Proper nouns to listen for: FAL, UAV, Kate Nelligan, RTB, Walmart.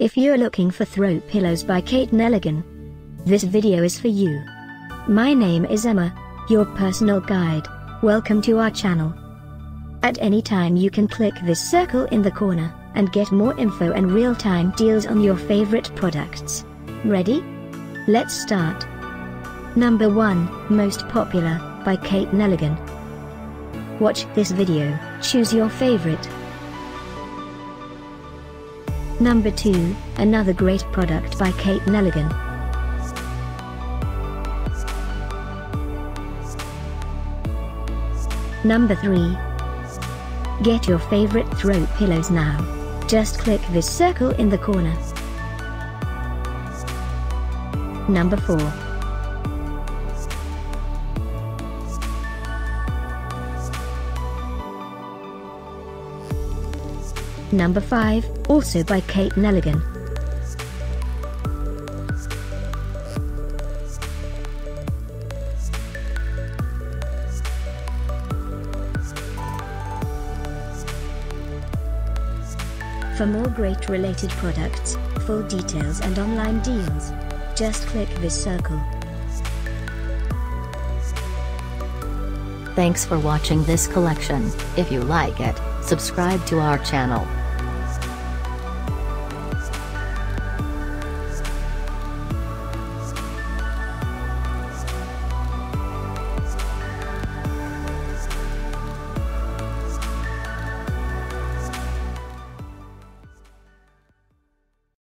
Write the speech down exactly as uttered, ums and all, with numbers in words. If you're looking for throw pillows by Kate Nelligan, this video is for you. My name is Emma, your personal guide. Welcome to our channel. At any time you can click this circle in the corner, and get more info and real-time deals on your favorite products. Ready? Let's start. Number one, Most Popular, by Kate Nelligan. Watch this video, choose your favorite. Number two, Another Great Product by Kate Nelligan. Number three. Get your favorite throw pillows now. Just click this circle in the corner. Number four. Number five, also by Kate Nelligan. For more great related products, full details and online deals, just click this circle. Thanks for watching this collection. If you like it, subscribe to our channel.